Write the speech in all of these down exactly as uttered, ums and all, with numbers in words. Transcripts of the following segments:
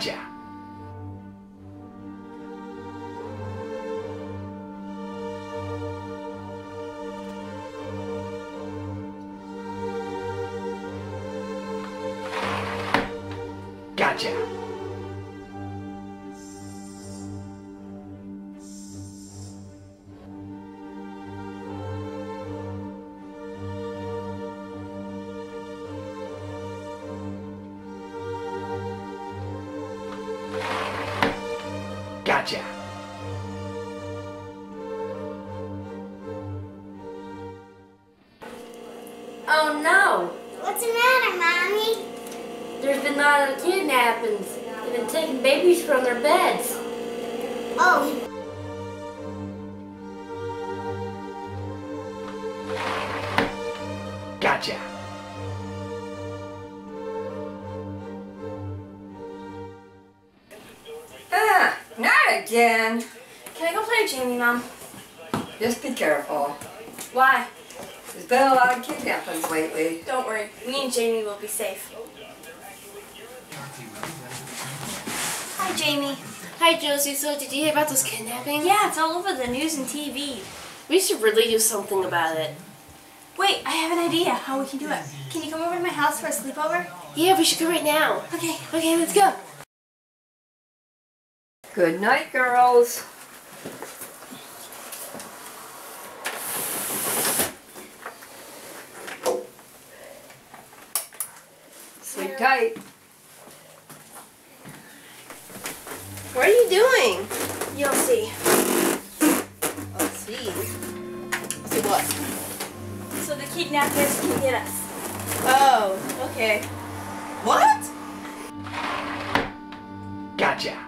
Gotcha. Gotcha. Gotcha. Oh no! What's the matter, Mommy? There's been a lot of kidnappings. They've been taking babies from their beds. Oh. Gotcha. Ah, not again. Can I go play with Jamie, Mom? Just be careful. Why? There's been a lot of kidnappings lately. Don't worry. Me and Jamie will be safe. Hi, Jamie. Hi, Josie. So, did you hear about those kidnappings? Yeah, it's all over the news and T V. We should really do something about it. Wait, I have an idea how we can do it. Can you come over to my house for a sleepover? Yeah, we should go right now. Okay. Okay, let's go. Good night, girls. Sleep tight. What are you doing? You'll see. I'll see. See what? So the kidnappers can get us. Oh, okay. What? Gotcha.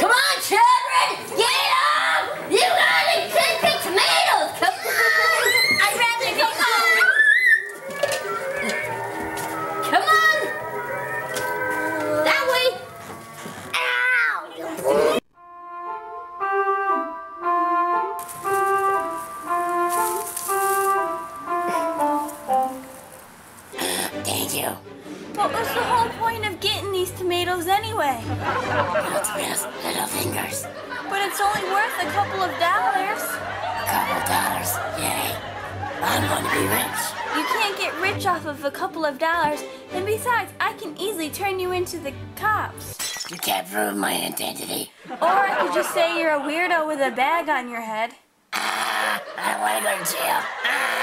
Come on, children! Get up! You got the crispy tomatoes! Come on! I'd rather go home! What was the whole point of getting these tomatoes anyway? No tomatoes, little fingers. But it's only worth a couple of dollars. A couple dollars, yay. I'm going to be rich. You can't get rich off of a couple of dollars. And besides, I can easily turn you into the cops. You can't prove my identity. Or I could just say you're a weirdo with a bag on your head. Ah, I don't want to go to jail. Ah.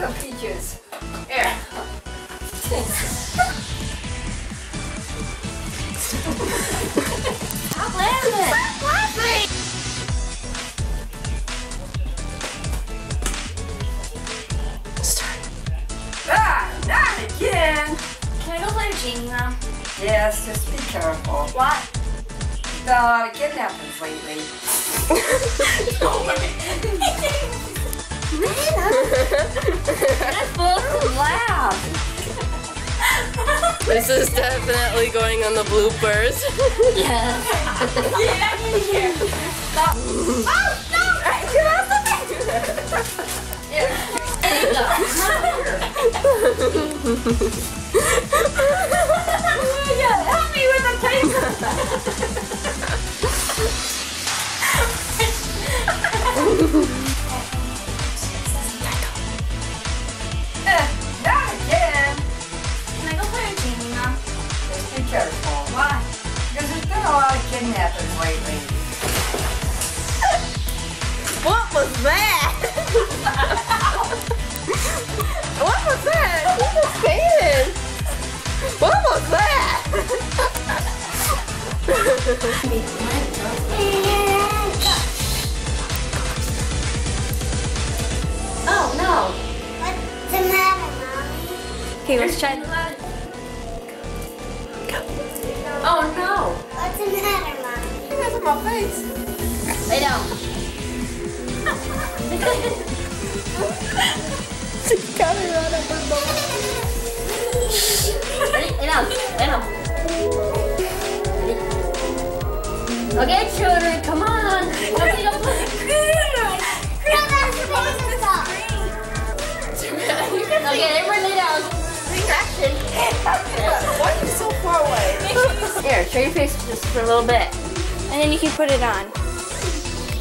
Some peaches. Here. Stop laughing! Stop laughing! Start. Ah, not again! Can I go play with Jamie, Mom? Yes, just be careful. What? There's been a lot of kidnappings lately. Don't worry. Man, that's full of laugh. This is definitely going on the bloopers. Yes. Get out of here. Stop. Oh, no! You have help me with the paper. Why? Because there's been a lot of kidnappings lately. was that? What was that? What was that? What was that? Oh no! What's the matter, Mommy? Okay, let's try. Oh no! What's the matter, Mommy? That's on my face. I know. She got it out of her mouth. Ready? Enough. Enough. Ready? Okay, children, come on. Don't be don't play. Okay, everyone lay down. Reaction. Why are you so far away? Here, show your face just for a little bit. And then you can put it on.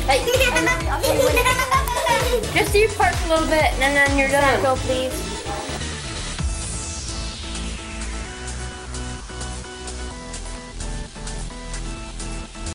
Like, and, okay, just do your part for a little bit and then you're done. Go, please.